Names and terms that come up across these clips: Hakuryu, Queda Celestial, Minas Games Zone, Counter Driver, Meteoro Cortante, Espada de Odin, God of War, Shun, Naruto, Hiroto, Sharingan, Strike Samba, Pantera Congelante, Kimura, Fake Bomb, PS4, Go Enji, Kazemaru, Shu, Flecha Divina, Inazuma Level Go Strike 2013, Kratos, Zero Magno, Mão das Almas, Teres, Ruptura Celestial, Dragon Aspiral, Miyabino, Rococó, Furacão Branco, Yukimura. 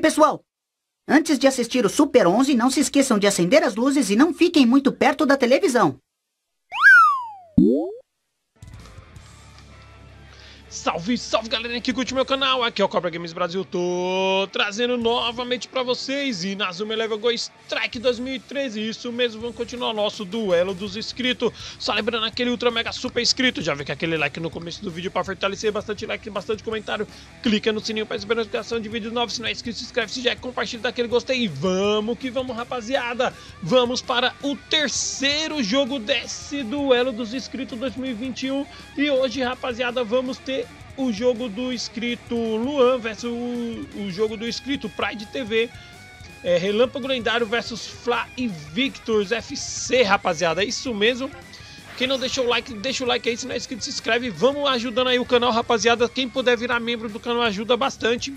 Oi, pessoal! Antes de assistir o Super 11, não se esqueçam de acender as luzes e não fiquem muito perto da televisão. Salve, salve galerinha que curte meu canal, aqui é o Cobra Games Brasil, tô trazendo novamente pra vocês Inazuma Level Go Strike 2013, isso mesmo, vamos continuar nosso duelo dos inscritos, só lembrando aquele ultra mega super inscrito, já vê que aquele like no começo do vídeo pra fortalecer, bastante like, bastante comentário, clica no sininho pra receber notificação de vídeos novos, se não é inscrito se inscreve, se já é, compartilha, dá aquele gostei e vamos que vamos rapaziada, vamos para o terceiro jogo desse duelo dos inscritos 2021 e hoje rapaziada vamos ter o jogo do inscrito Luan versus o jogo do inscrito Pride TV, Relâmpago Lendário versus Fla Victor FC, rapaziada, é isso mesmo. Quem não deixou o like, deixa o like aí, se não é inscrito se inscreve, vamos ajudando aí o canal, rapaziada. Quem puder virar membro do canal ajuda bastante.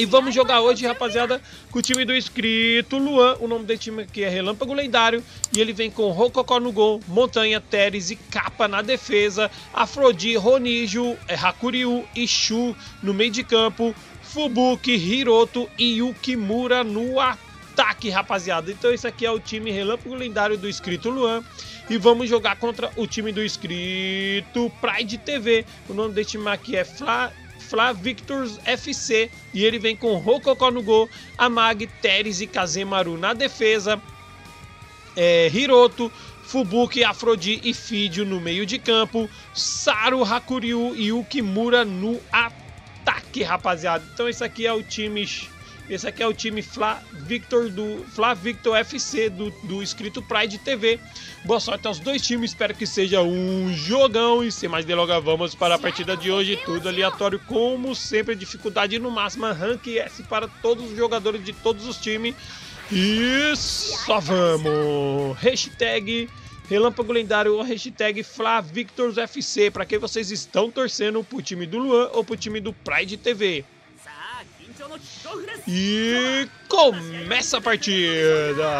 E vamos jogar hoje, rapaziada, com o time do inscrito Luan. O nome desse time aqui é Relâmpago Lendário. E ele vem com Rococó no gol, Montanha, Teres e Capa na defesa, Afrodite, Ronijo, Hakuryu e Shu no meio de campo, Fubuki, Hiroto e Yukimura no ataque, rapaziada. Então esse aqui é o time Relâmpago Lendário do inscrito Luan. E vamos jogar contra o time do inscrito Pride TV. O nome desse time aqui é Fla Victor FC e ele vem com Rococó no gol, Amag, Teres e Kazemaru na defesa, Hiroto, Fubuki, Afrodite e Fidio no meio de campo, Saru, Hakuryu e Yukimura no ataque, rapaziada. Então esse aqui é o time Fla Victor FC do inscrito Pride TV. Boa sorte aos dois times, espero que seja um jogão. E sem mais delongas, vamos para a partida de hoje. Tudo aleatório, como sempre, dificuldade no máximo, rank S para todos os jogadores de todos os times. E só vamos! Hashtag Relâmpago Lendário ou hashtag Fla Victor FC, para quem vocês estão torcendo, pro time do Luan ou pro time do Pride TV. E começa a partida!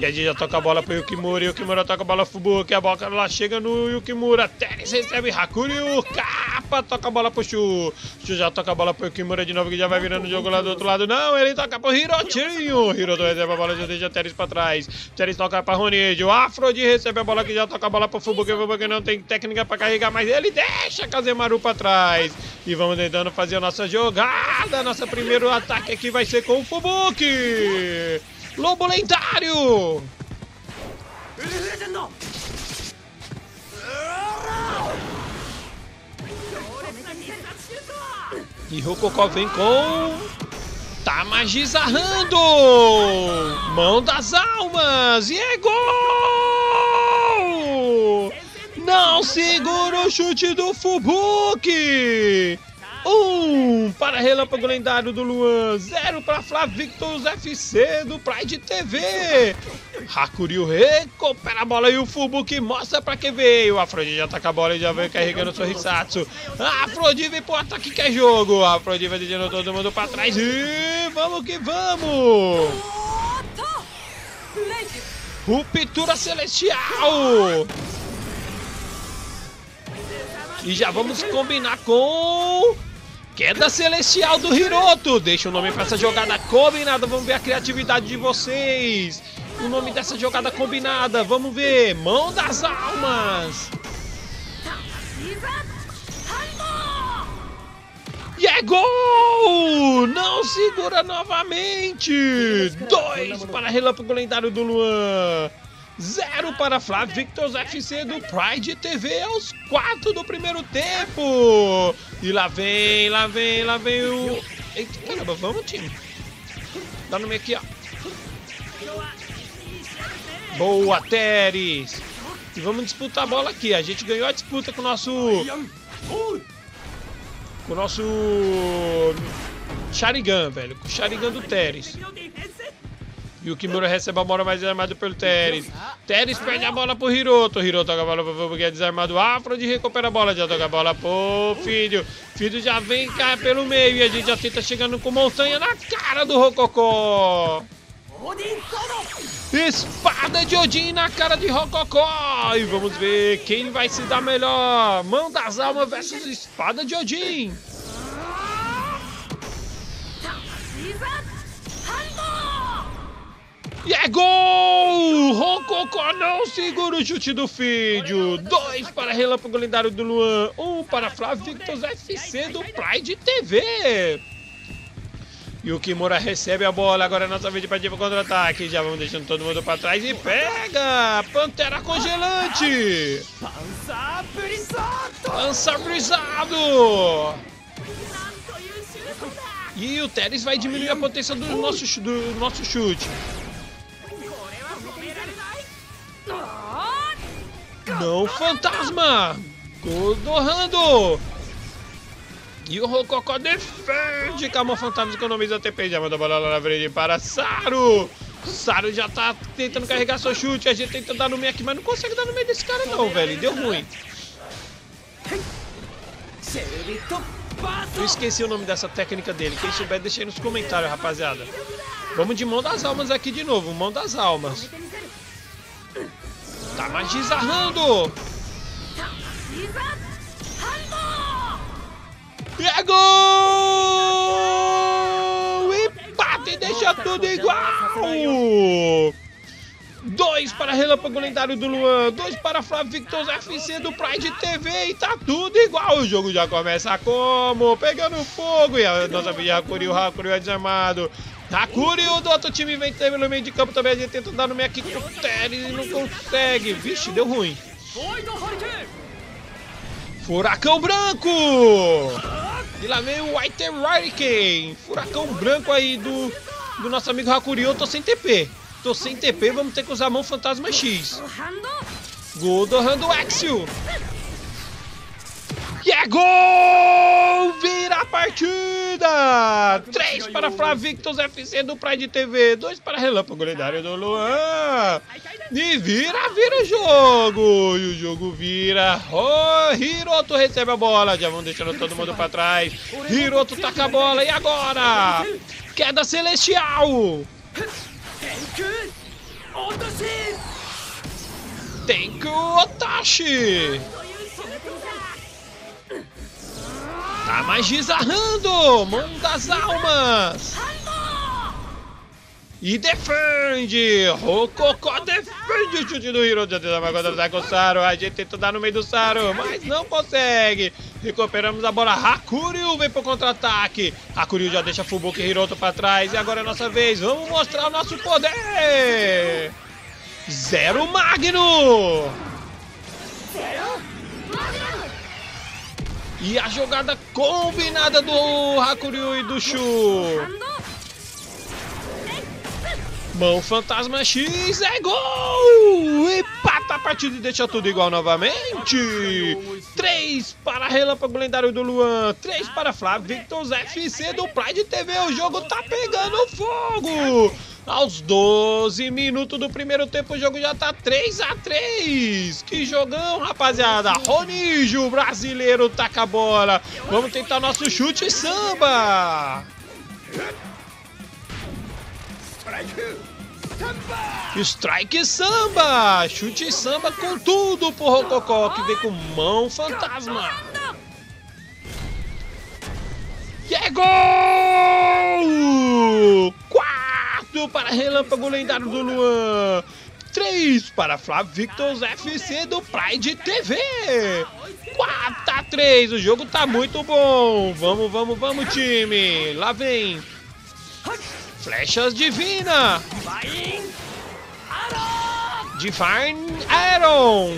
E a gente já toca a bola pro Yukimura, Yukimura toca a bola pro Fubuki, a bola lá chega no Yukimura, Teres recebe Hakuryu, Kappa toca a bola pro Shu, Shu já toca a bola pro Yukimura de novo que já vai virando o jogo lá do outro lado, não, ele toca pro Hirotinho, Hiroto recebe a bola, já deixa Teres pra trás, Teres toca pra Ronijo, Afrodite recebe a bola que já toca a bola pro Fubuki, Fubuki não tem técnica pra carregar, mas ele deixa Kazemaru pra trás, e vamos tentando fazer a nossa jogada, nosso primeiro ataque aqui vai ser com o Fubuki! Lobo Lendário! E Rococó vem com... tá magizarrando! Mão das Almas! E é gol! Não segura o chute do Fubuki! 1 para Relâmpago Lendário do Luan, 0 para Fla Victor FC do Pride TV. Hakuryu recupera a bola e o Fubuki mostra para que veio. Afrodite já ataca a bola e já vem carregando o seu Hisatsu. Afrodite vem pro ataque que é jogo. Afrodite vai deixando todo mundo para trás e vamos que vamos. Ruptura Celestial. E já vamos combinar com... Queda Celestial do Hiroto, deixa o nome para essa jogada combinada, vamos ver a criatividade de vocês. O nome dessa jogada combinada, vamos ver, Mão das Almas. E é gol! Não segura novamente, 2 para Relâmpago Lendário do Luan. 0 para Fla Victor FC do Pride TV aos 4 do primeiro tempo. E lá vem o... eita, caramba, vamos time. Dá no meio aqui, ó. Boa, Teres. E vamos disputar a bola aqui. A gente ganhou a disputa com o nosso... com o nosso... Sharingan, velho. Com o Sharingan do Teres. E o Kimura recebe a bola, mas é armado pelo Teres. Teres perde a bola pro Hiroto. Hiroto toca a bola pro Fubuki, é desarmado. Afrodite recupera a bola, já toca a bola pro Filho. Filho já vem cá pelo meio e a gente já tenta chegando com Montanha na cara do Rococó. Espada de Odin na cara de Rococó. E vamos ver quem vai se dar melhor. Mão das Almas versus Espada de Odin. E é gol! Roncocó não segura o chute do filho. 2 para Relâmpago Lendário do Luan. 1 para Fla Victor FC do Pride TV. E o Kimura recebe a bola, agora é nossa vez de partir para o contra-ataque. Já vamos deixando todo mundo para trás e pega! Pantera Congelante! Pança brisado! E o Teres vai diminuir a potência do nosso chute. Não, fantasma! Godorrando! E o Rococó defende, calma, o fantasma economiza a TP, já manda a bola lá na frente para Saru. Saru já tá tentando carregar seu chute, a gente tenta dar no meio aqui, mas não consegue dar no meio desse cara não, velho, deu ruim. Eu esqueci o nome dessa técnica dele, quem souber deixa aí nos comentários, rapaziada. Vamos de Mão das Almas aqui de novo, Mão das Almas. Tá magizarrando. E é gol! Empate e deixa tudo igual! 2 para Relâmpago Lendário do Luan, 2 para Fla Victor FC do Pride TV e tá tudo igual! O jogo já começa como? Pegando fogo! E a nossa vida Hakuri é desarmado. Hakuri do outro time vem no meio de campo também, a gente tenta dar no meio aqui com o Teres e não consegue. Vixe, deu ruim. Furacão Branco! E lá vem o White Hurricane. Furacão Branco aí do nosso amigo Hakuri. Eu tô sem TP. Tô sem TP, vamos ter que usar a mão Fantasma X. Godorrando Axel. E é gol! Vira a partida! 3 para Fla Victor FC do Pride TV. 2 para Relâmpago Lendário do Luan. E vira o jogo! E o jogo vira. Oh, Hiroto recebe a bola. Já vão deixando todo mundo pra trás. Hiroto taca a bola. E agora? Queda Celestial! Tenku Otashi! Tá magizarrando! Mão das Almas! E defende! Rococó defende o chute do Hiroto. Já tentava contra-ataque com o Saru. A gente tenta dar no meio do Saru, mas não consegue. Recuperamos a bola. Hakuryu vem pro contra-ataque. Hakuryu já deixa Fubuki e Hiroto pra trás. E agora é nossa vez. Vamos mostrar o nosso poder! Zero Magno! E a jogada combinada do Hakuryu e do Shu. Mão Fantasma X é gol! Empata a partida e deixa tudo igual novamente. 3 para Relâmpago Lendário do Luan, 3 para Fla Victor FC do Pride TV. O jogo tá pegando fogo! Aos 12 minutos do primeiro tempo o jogo já tá 3 a 3. Que jogão, rapaziada! Ronijo, brasileiro, taca a bola. Vamos tentar nosso chute samba! Strike Samba! Chute Samba com tudo pro Rococó, que vem com mão fantasma. E é gol! 4 para Relâmpago Lendário do Luan. 3 para Fla Victor FC do Pride TV. 4 a 3, o jogo tá muito bom. Vamos, vamos, vamos, time. Lá vem. Flechas Divina! Divine Iron!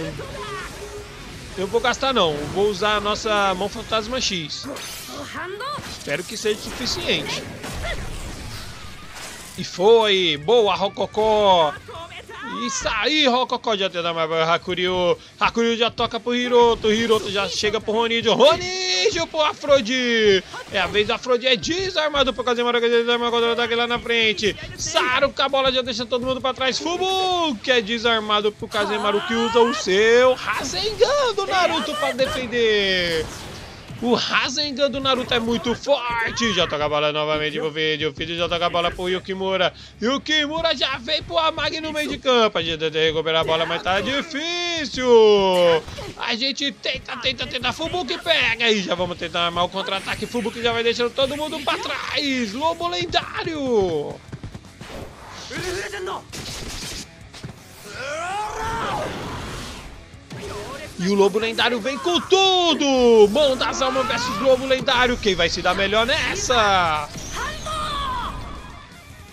Eu vou gastar não, vou usar a nossa mão Fantasma X. Espero que seja suficiente. E foi! Boa, Rococó! Isso aí, Rococó já tenta mais para o Hakuryu. Hakuryu já toca pro Hiroto. Hiroto já chega pro Ronijo. Ronijo pro Afrodite. É a vez do Afrodite. É desarmado por causa de Maracanã. Desarmado contra o ataque lá na frente. Saru com a bola já deixa todo mundo pra trás. Fubu, que é desarmado por Kazemaru, que usa o seu Rasengan do Naruto pra defender. O Rasengan do Naruto é muito forte. Já toca a bola novamente pro vídeo. O filho já toca a bola pro Yukimura. Yukimura já veio pro Amagi no meio de campo. A gente tenta recuperar a bola, mas tá difícil. A gente tenta. Fubuki pega. E já vamos tentar armar o contra-ataque. Fubuki já vai deixando todo mundo pra trás. Lobo Lendário. E o Lobo Lendário vem com tudo! Mão das Almas versus Lobo Lendário. Quem vai se dar melhor nessa?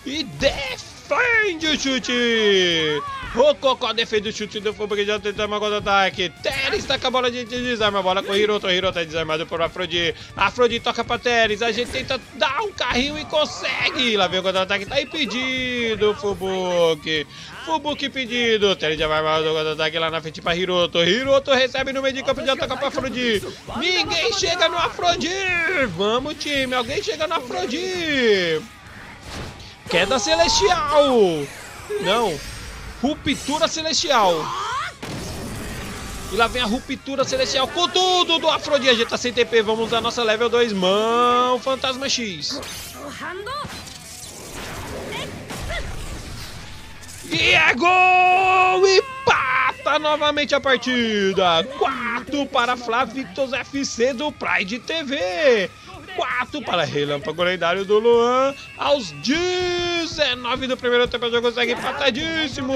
E defende o chute! O Cocó defende o chute do Fubrizão, tentando uma contra-ataque. Teres tá com a bola de desarma. A bola com o Hiroto tá desarmado por Afrodite. Afrodite toca pra Teres. A gente tenta dar um carrinho e consegue. Lá vem o contra-ataque, tá impedido. Fubuki. Fubuki pedido. Teres já vai mal do contra-ataque lá na frente pra Hiroto. Hiroto recebe no meio de campo e já toca pra Afrodite. Ninguém chega no Afrodite. Vamos, time. Alguém chega no Afrodite. Queda Celestial. Não. Ruptura Celestial. E lá vem a Ruptura Celestial com tudo do Afrodite. A gente tá sem TP, vamos usar nossa level 2. Mão Fantasma X. E é gol! Empata novamente a partida. 4 para Fla Victor FC do Pride TV. 4 para Relâmpago Lendário do Luan. Aos 19 do primeiro tempo, o jogo segue empatadíssimo.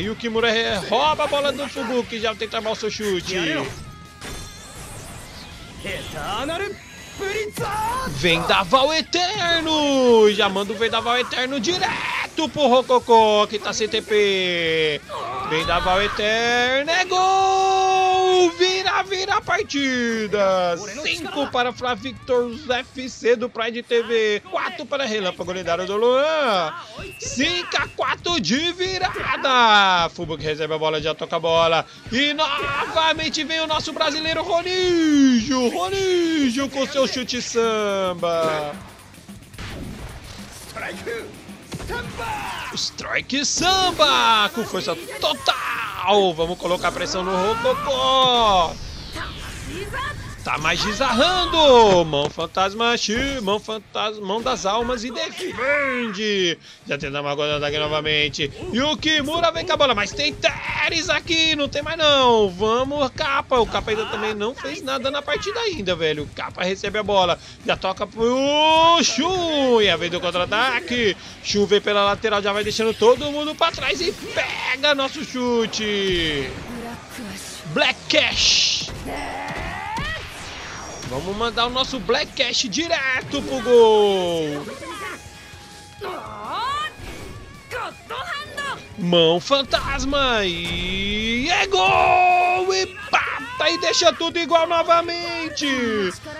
Yukimura rouba a bola do Fubuki, que já tenta mal seu chute. Vendaval Eterno! Já manda o Vendaval Eterno direto pro Rococó, que tá sem TP. Vendaval Eterno é gol! Vira a partida! 5 para Fla Victor FC do Pride TV, 4 para Relâmpago Lendário do Luan. 5-4 de virada! Fubuki recebe a bola, já toca a bola. E novamente vem o nosso brasileiro Ronijo! Ronijo com seu chute samba! Strike Samba! Com força total! Vamos colocar pressão no Rococó! Tá magizarrando! Mão das Almas e defende! Já tentamos agora ataque novamente. E o Kimura vem com a bola, mas tem Teres aqui, não tem mais não. Vamos, Kappa. O Kappa ainda também não fez nada na partida ainda, velho. O Kappa recebe a bola, já toca pro Shun. E a vez do contra-ataque. Shun vem pela lateral, já vai deixando todo mundo pra trás e pega nosso chute. Black Cash. Vamos mandar o nosso Black Cash direto pro gol. Mão Fantasma e é gol! Empata e deixa tudo igual novamente.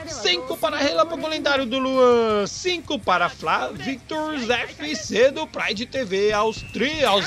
5 para Relâmpago Lendário do Luan, 5 para Fla Victor FC do Pride TV aos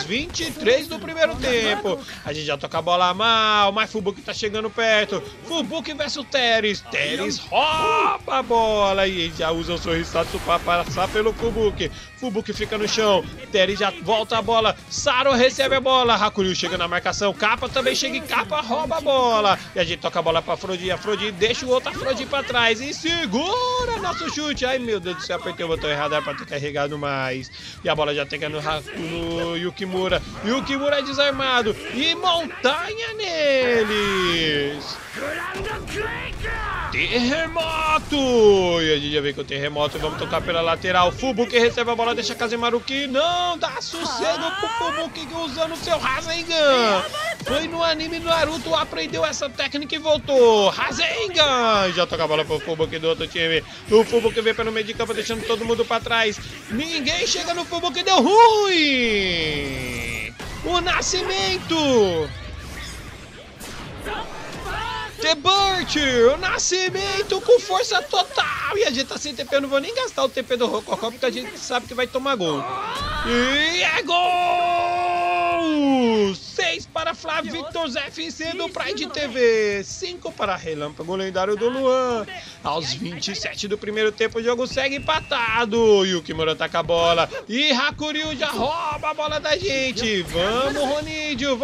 23 do primeiro tempo. A gente já toca a bola mal, mas Fubuki tá chegando perto. Fubuki versus Teres. Teres rouba a bola e já usa o sorrisato para passar pelo Fubuki. Fubuki fica no chão, Teres já volta a bola, Saro recebe a bola, Hakuryu chega na marcação, Kappa também chega e Kappa rouba a bola. E a gente toca a bola pra Afrodite, Afrodite deixa o outro Afrodite pra trás e segura nosso chute. Ai meu Deus do céu, apertei o botão errado, era pra ter carregado mais. E a bola já tem que no Yukimura. Yukimura é desarmado e montanha neles. Terremoto! E a gente já vem com o Terremoto, vamos tocar pela lateral. Fubuki recebe a bola, deixa Kazemaruki. Não dá sossego pro Fubuki usando seu Rasengan. Foi no anime do Naruto, aprendeu essa técnica e voltou. Rasengan! Já toca a bola pro Fubuki do outro time. O Fubuki vem pelo meio de campo, deixando todo mundo pra trás. Ninguém chega no Fubuki, deu ruim! O Nascimento! The Bird, o Nascimento com força total. E a gente tá sem TP, eu não vou nem gastar o TP do Rococó, porque a gente sabe que vai tomar gol. E é gol! 6 para Fla Victor FC do Pride TV, 5 para Relâmpago Lendário do Luan. Aos 27 do primeiro tempo, o jogo segue empatado. Yukimura tá com a bola e Hakuryu já rouba a bola da gente. Vamos, Ronidio.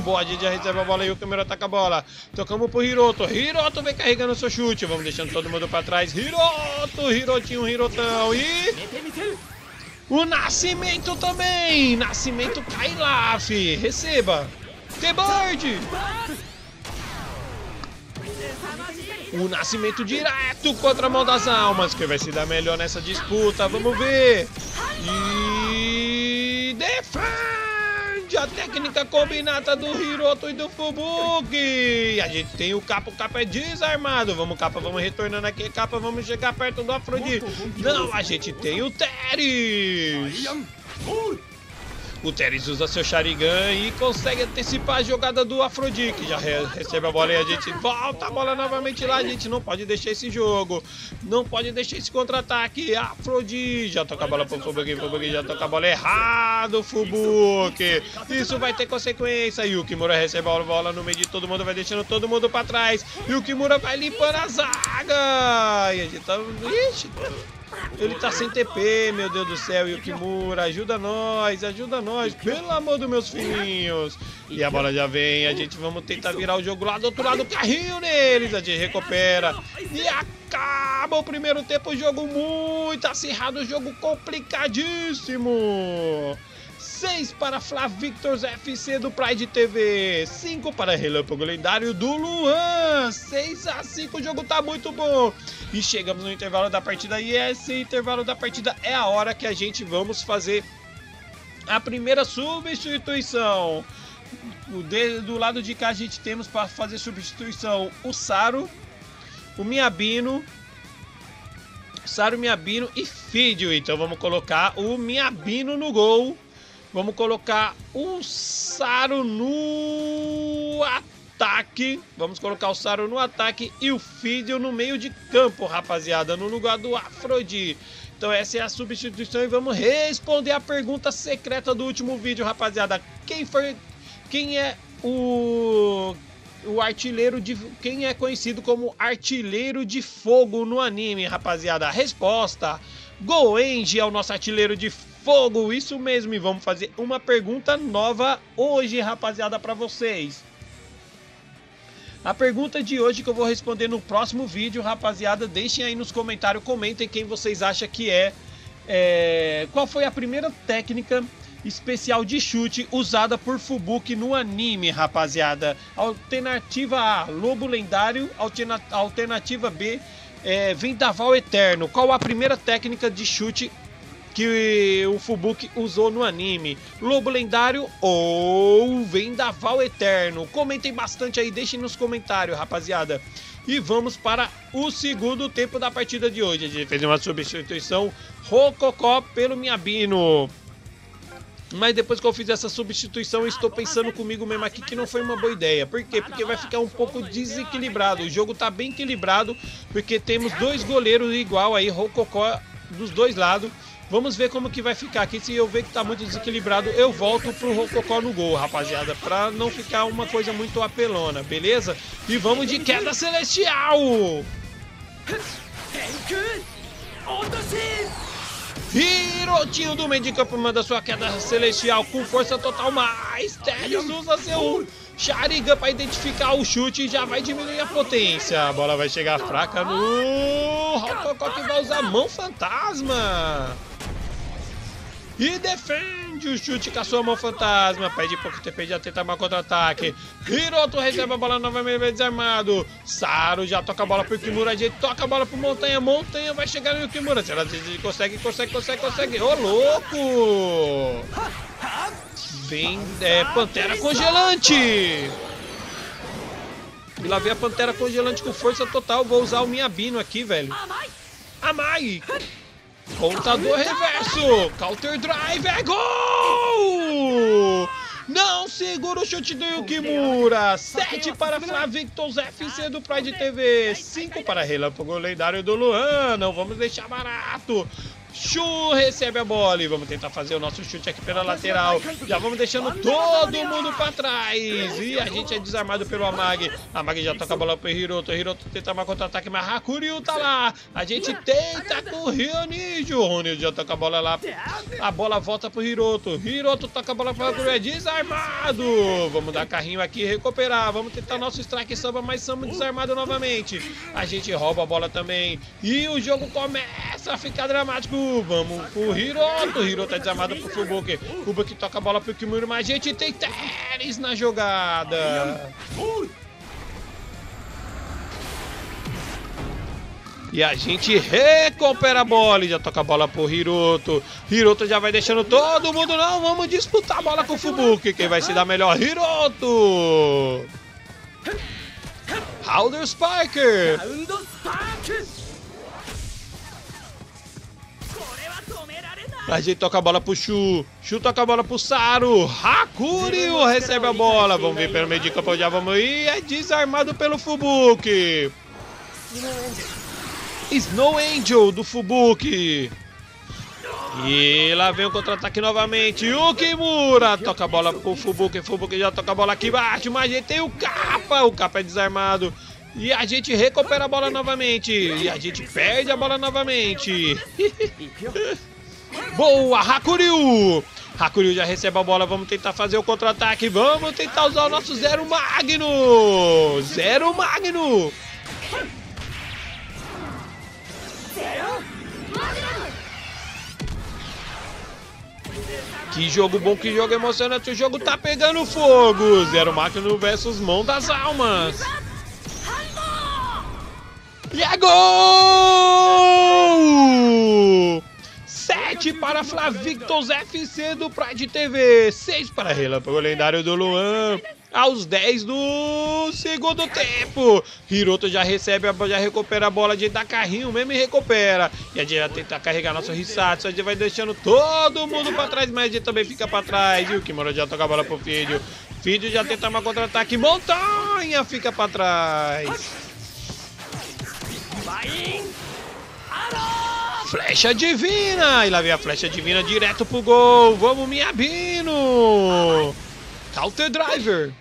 Boa, a gente já recebe a bola e Yukimura tá com a bola. Tocamos pro Hiroto. Hiroto vem carregando seu chute. Vamos deixando todo mundo pra trás. Hirotão. E... o Nascimento também! Nascimento cai lá, fi! Receba! The Bird! O Nascimento direto contra a Mão das Almas. Quem vai se dar melhor nessa disputa? Vamos ver! E... defende a técnica combinada do Hiroto e do Fubuki. A gente tem o Capa é desarmado. Vamos, Capa, vamos retornando aqui, Capa, vamos chegar perto do Afrodite. Não, a gente tem o Teres. O Teres usa seu Sharingan e consegue antecipar a jogada do Afrodite, que já recebe a bola e a gente volta a bola novamente lá. A gente não pode deixar esse jogo, não pode deixar esse contra-ataque. Afrodite já toca a bola pro Fubuki, Fubuki já toca a bola errado, Fubuki. Isso vai ter consequência. E o Kimura recebe a bola no meio de todo mundo, vai deixando todo mundo pra trás. E o Kimura vai limpando a zaga. E a gente tá... Ixi... Ele tá sem TP, meu Deus do céu. E o Kimura, ajuda nós, pelo amor dos meus filhinhos. E a bola já vem, a gente vamos tentar virar o jogo lá do outro lado, carrinho neles, a gente recupera. E acaba o primeiro tempo, o jogo muito acirrado, o jogo complicadíssimo. 6 para Fla Victor FC do Pride TV, 5 para Relâmpago Lendário do Luan, 6-5, o jogo tá muito bom. E chegamos no intervalo da partida, e esse intervalo da partida é a hora que a gente vamos fazer a primeira substituição. Do lado de cá a gente temos para fazer substituição o Saru, o Miyabino, Saru, Miyabino e Fidio. Então vamos colocar o Miyabino no gol. Vamos colocar o Saru no ataque. Vamos colocar o Saru no ataque e o Fidio no meio de campo, rapaziada, no lugar do Afrodite. Então essa é a substituição e vamos responder a pergunta secreta do último vídeo, rapaziada. Quem é o artilheiro de... Quem é conhecido como artilheiro de fogo no anime, rapaziada? A resposta: Go Enji é o nosso artilheiro de fogo, isso mesmo. E vamos fazer uma pergunta nova hoje, rapaziada, para vocês. A pergunta de hoje que eu vou responder no próximo vídeo, rapaziada, deixem aí nos comentários, comentem quem vocês acham que é qual foi a primeira técnica especial de chute usada por Fubuki no anime, rapaziada. Alternativa A, Lobo Lendário. Alternativa B, Vendaval Eterno. Qual a primeira técnica de chute que o Fubuki usou no anime? Lobo Lendário ou Vendaval Eterno? Comentem bastante aí, deixem nos comentários, rapaziada. E vamos para o segundo tempo da partida de hoje. A gente fez uma substituição Rococó pelo Miyabino, mas depois que eu fiz essa substituição, eu estou pensando comigo mesmo aqui que não foi uma boa ideia. Por quê? Porque vai ficar um pouco desequilibrado. O jogo tá bem equilibrado, porque temos dois goleiros igual aí, Rococó dos dois lados. Vamos ver como que vai ficar aqui. Se eu ver que tá muito desequilibrado, eu volto pro Rococó no gol, rapaziada, pra não ficar uma coisa muito apelona, beleza? E vamos de Queda Celestial! Hirotinho do meio de campo manda sua Queda Celestial com força total, mas Teles usa seu Sharingan para identificar o chute e já vai diminuir a potência. A bola vai chegar fraca no Rococó, que vai usar mão fantasma e defende o chute com a sua mão fantasma. Pede pouco TP, já tenta mais contra-ataque. Hiroto recebe a bola novamente desarmado. Saru já toca a bola pro Kimura, a gente toca a bola pro Montanha. Montanha vai chegar no Kimura. Será que consegue? Ô, louco! Vem Pantera Congelante! E lá vem a Pantera Congelante com força total. Vou usar o Miyabino aqui, velho. Amai! Contador reverso, Counter Driver, gol! Não segura o chute do Yukimura. 7 para Fla Victor FC do Pride TV, 5 para Relâmpago Lendário do Luan. Não vamos deixar barato. Chu recebe a bola e vamos tentar fazer o nosso chute aqui pela lateral. Já vamos deixando todo mundo para trás. E a gente é desarmado pelo Amagi. Amagi já toca a bola pro Hiroto. Hiroto tenta mais contra-ataque, mas Hakuryu tá lá. A gente tenta com o Ryonijo. Ryonijo já toca a bola lá. A bola volta pro Hiroto. Hiroto toca a bola pro Hakuryu. É desarmado. Vamos dar carrinho aqui e recuperar. Vamos tentar nosso Strike Samba, mas somos desarmados novamente. A gente rouba a bola também. E o jogo começa a ficar dramático. Vamos pro Hiroto. Hiroto é desarmado pro Fubuki. Fubuki toca a bola pro Kimura, mas a gente tem Teres na jogada. E a gente recupera a bola. E já toca a bola pro Hiroto. Hiroto já vai deixando todo mundo. Não, vamos disputar a bola com o Fubuki. Quem vai se dar melhor? Hiroto! Houder Spiker! A gente toca a bola pro Shu. Shu toca a bola pro Saru. Hakuryu recebe a bola. Vamos vir pelo meio de campo. Já vamos ir. É desarmado pelo Fubuki. Snow Angel do Fubuki. E lá vem o contra-ataque novamente. O Kimura toca a bola pro Fubuki. Fubuki já toca a bola aqui embaixo. Mas a gente tem o Kappa. O Kappa é desarmado. E a gente recupera a bola novamente. E a gente perde a bola novamente. Boa, Hakuryu! Hakuryu já recebe a bola, vamos tentar fazer o contra-ataque. Vamos tentar usar o nosso Zero Magno! Zero Magno! Que jogo bom, que jogo emocionante! O jogo tá pegando fogo! Zero Magno versus Mão das Almas! E é gol! 7 para Fla Victor FC do Pride TV, 6 para Relâmpago Lendário do Luan, aos 10 do segundo tempo. Hiroto já recebe, já recupera a bola, a gente dá carrinho mesmo e recupera. E a gente vai tentar carregar nosso Hisatsu, a gente vai deixando todo mundo para trás, mas a gente também fica para trás. E o Kimura já toca a bola pro Filho, Filho já tenta uma contra-ataque, Montanha fica para trás. Vai! Flecha Divina! E lá vem a Flecha Divina direto pro gol! Vamos, Miyabino! Counter Driver!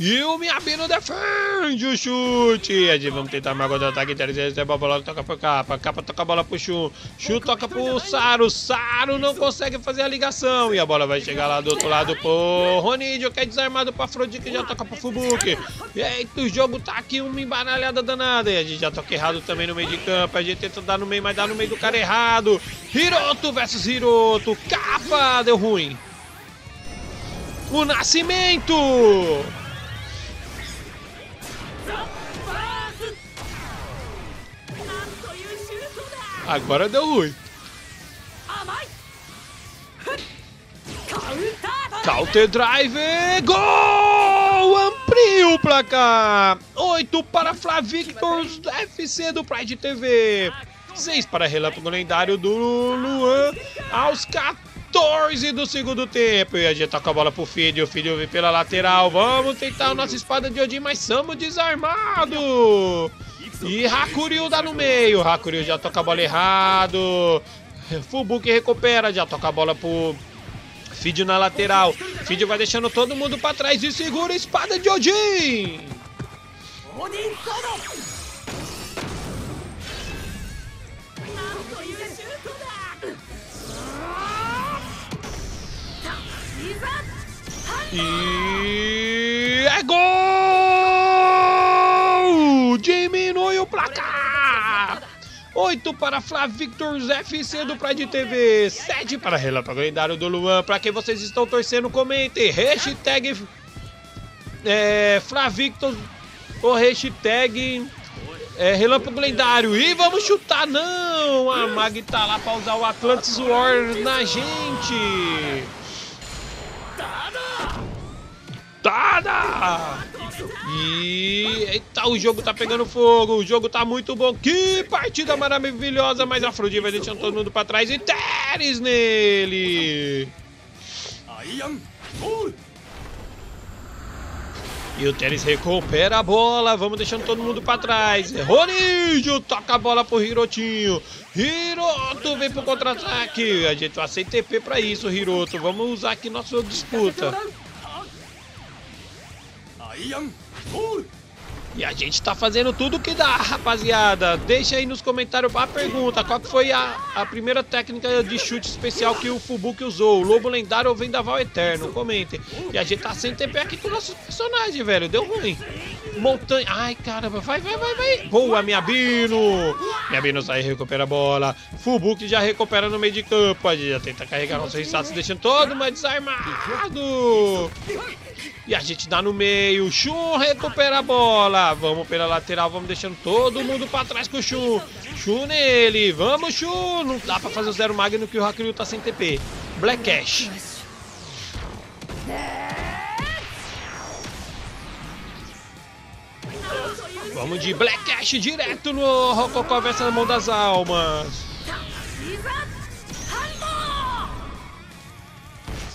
E o Miyabino defende o chute! Vamos tentar mais um ataque inteligente, recebe a bola, toca pro Kappa, Kappa toca a bola pro Shu, Shu toca pro Saru, Saru não consegue fazer a ligação, e a bola vai chegar lá do outro lado pro Ronildo, que é desarmado pra Frodi, que já toca pro Fubuki. Eita, o jogo tá aqui uma embaralhada danada, e a gente já toca errado também no meio de campo, a gente tenta dar no meio, mas dá no meio do cara errado. Hiroto versus Hiroto, Kappa, deu ruim. O Nascimento! Agora deu ruim. Counter Driver, gol! Amplia o placar. 8 para Fla Victor FC do Pride TV. 6 para Relâmpago Lendário do Luan. Aos 14 do segundo tempo. E a gente toca a bola pro Filho. O Filho vem pela lateral. Vamos tentar a nossa espada de Odin, mas somos desarmado. E Hakuryu dá no meio, Hakuryu já toca a bola errado, Fubuki recupera, já toca a bola pro Fidio na lateral, Fidio vai deixando todo mundo pra trás e segura a espada de Odin! E é gol! Diminui o placar! 8 para Fla Victor FC do Pride TV, 7 para Relâmpago Lendário do Luan. Para quem vocês estão torcendo, comentem. Hashtag Fla Victor ou hashtag Relâmpago Lendário. E vamos chutar, não! A Mag tá lá para usar o Atlantis War na gente. Tada! E eita, o jogo tá pegando fogo, o jogo tá muito bom. Que partida maravilhosa, mas a Frodi vai deixando todo mundo pra trás e Teres nele! E o Teres recupera a bola, vamos deixando todo mundo pra trás. Ronildo toca a bola pro Hirotinho. Hiroto vem pro contra-ataque. A gente vai sem TP pra isso, Hiroto. Vamos usar aqui nossa disputa. E a gente tá fazendo tudo o que dá, rapaziada. Deixa aí nos comentários a pergunta. Qual que foi a primeira técnica de chute especial que o Fubuki usou? O Lobo Lendário ou Vendaval Eterno? Comentem. E a gente tá sem TP aqui com o nosso personagem, velho. Deu ruim. montanha. Ai, caramba. Vai, vai, vai, vai. Boa, Miabino. Miabino sai e recupera a bola. Fubuki já recupera no meio de campo. A gente já tenta carregar nosso status, deixando todo mundo desarmado. E a gente dá no meio. Shun recupera a bola. Vamos pela lateral. Vamos deixando todo mundo pra trás com o Shun. Shun nele. Vamos, Shun. Não dá pra fazer o Zero Magno que o Hakryu tá sem TP. Black Cash. Vamos de Black Cash direto no Rococó versus a Mão das Almas.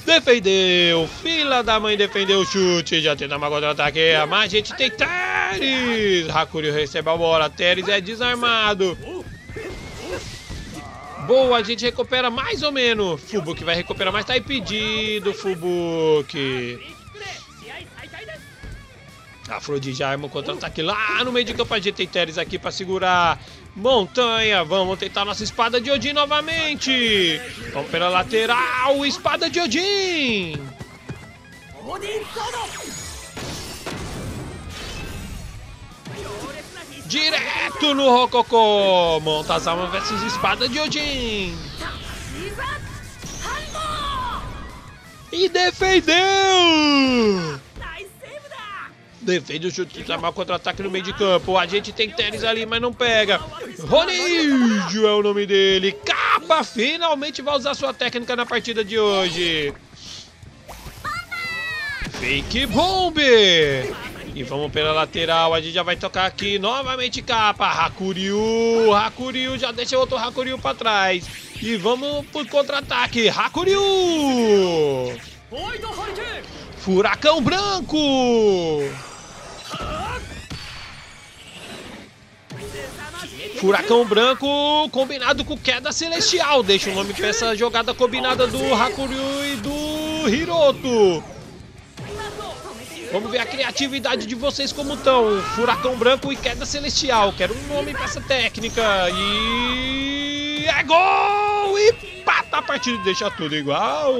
Defendeu. Fila da mãe defendeu o chute. Já tenta uma contra-ataque. Mas a gente tem Teres. Hakryu recebe a bola. Teres é desarmado. Boa, a gente recupera mais ou menos. Fubuki vai recuperar, mas tá impedido, Fubuki. Afrodite já arma o contra-ataque lá no meio de campo. A gente tem Teres aqui pra segurar. Montanha, vamos tentar nossa Espada de Odin novamente. Vamos pela lateral, Espada de Odin. Direto no Rococó. Montazama versus Espada de Odin. E defendeu. Defende o chute, tá mal contra-ataque no meio de campo. A gente tem Teres ali, mas não pega. Ronildo é o nome dele. Capa finalmente vai usar sua técnica na partida de hoje. Fake Bomb. E vamos pela lateral. A gente já vai tocar aqui novamente Capa. Hakryu. Hakryu já deixa outro Hakryu pra trás. E vamos pro contra-ataque. Hakryu. Furacão Branco. Furacão Branco combinado com Queda Celestial. Deixa o nome pra essa jogada combinada do Hakryu e do Hiroto. Vamos ver a criatividade de vocês como estão. Furacão Branco e Queda Celestial. Quero um nome pra essa técnica. E... é gol! E pata a partida e deixa tudo igual.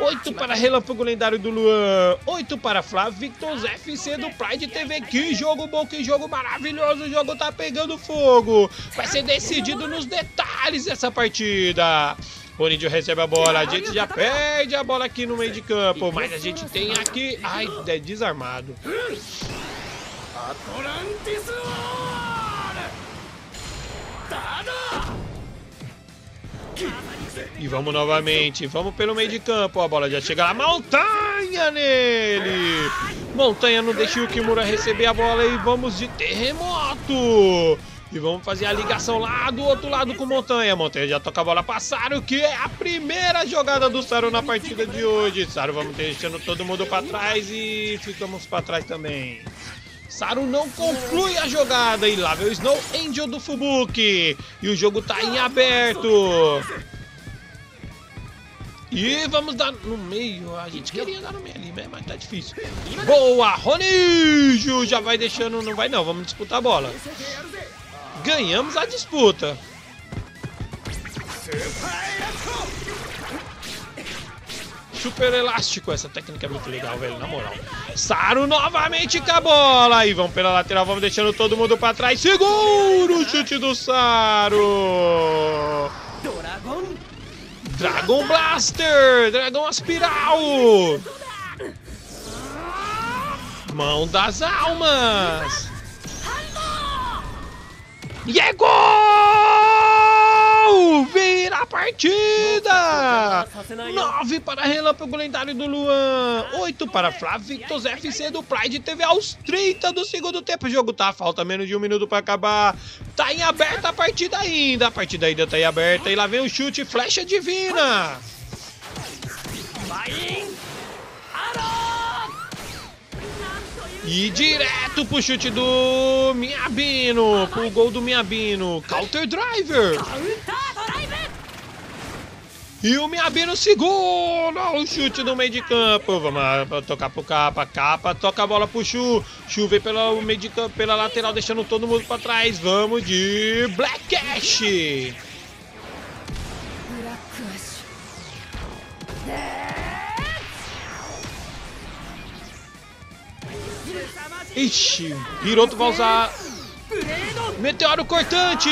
8 para Relâmpago Lendário do Luan. 8 para Fla Victor FC do Pride TV. Que jogo bom, que jogo maravilhoso. O jogo tá pegando fogo. Vai ser decidido nos detalhes essa partida. Ronildo recebe a bola. A gente já perde a bola aqui no meio de campo. Mas a gente tem aqui... ai, é desarmado. Atlantis War! E vamos novamente, vamos pelo meio de campo. A bola já chega lá, montanha nele. Montanha não deixa o Kimura receber a bola. E vamos de terremoto. E vamos fazer a ligação lá do outro lado com Montanha. Montanha já toca a bola para Saru, que é a primeira jogada do Saru na partida de hoje. Saru vamos deixando todo mundo para trás e ficamos para trás também. Saru não conclui a jogada. E lá vem o Snow Angel do Fubuki. E o jogo tá em aberto. E vamos dar no meio. A gente queria dar no meio ali, mas tá difícil. Boa, Ronildo. Já vai deixando. Não vai não, vamos disputar a bola. Ganhamos a disputa. Super elástico, essa técnica é muito legal, velho, na moral. Saru novamente com a bola. E vamos pela lateral, vamos deixando todo mundo pra trás. Seguro o chute do Saru. Dragon Blaster, Dragon Aspiral. Mão das Almas. E é gol! Vira a partida! 9 para Relâmpago Lendário do Luan. 8 para Fla Victor FC do Pride TV aos 30 do segundo tempo. O jogo tá, falta menos de um minuto para acabar. Tá em aberta a partida ainda. A partida ainda tá em aberta. E lá vem o chute, Flecha Divina. E direto pro chute do Miabino, pro gol do Miabino. Counter Driver. E o Miabino segura o chute no meio de campo. Vamos tocar pro Capa. Capa toca a bola pro Shu. Shu vem pelo meio de campo, pela lateral, deixando todo mundo pra trás. Vamos de Black Cash. Ixi, Hiroto vai usar Meteoro Cortante.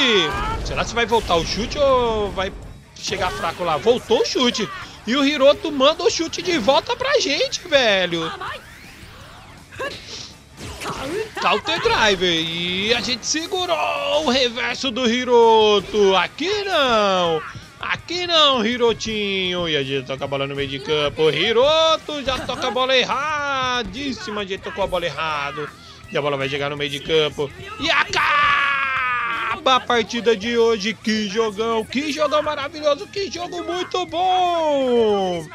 Será que vai voltar o chute ou vai chegar fraco lá? Voltou o chute. E o Hiroto manda o chute de volta pra gente, velho. Counter Driver. E a gente segurou o reverso do Hiroto. Aqui não. Aqui não, Hirotinho. E a gente toca a bola no meio de campo. O Hiroto já toca a bola erradíssima. A gente tocou a bola errado. E a bola vai chegar no meio de campo. E acaba a partida de hoje. Que jogão maravilhoso. Que jogo muito bom.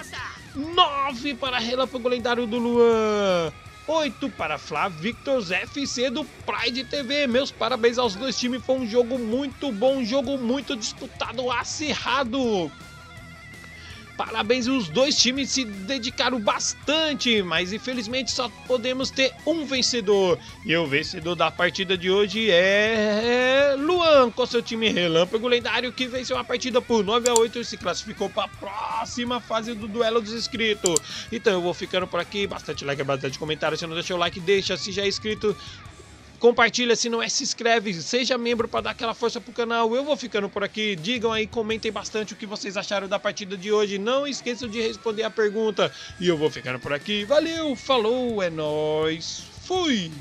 9 para Relâmpago Lendário do Luan. 8 para Fla Victor FC do Pride TV. Meus parabéns aos dois times. Foi um jogo muito bom, um jogo muito disputado, acirrado. Parabéns, os dois times se dedicaram bastante, mas infelizmente só podemos ter um vencedor. E o vencedor da partida de hoje é Luan, com seu time Relâmpago Lendário, que venceu a partida por 9-8 e se classificou para a próxima fase do duelo dos inscritos. Então eu vou ficando por aqui, bastante like, bastante comentário, se não deixou o like, deixa, se já é inscrito... Compartilha, se não é, se inscreve, seja membro para dar aquela força pro canal. Eu vou ficando por aqui, digam aí, comentem bastante o que vocês acharam da partida de hoje. Não esqueçam de responder a pergunta. E eu vou ficando por aqui, valeu, falou, é nóis, fui!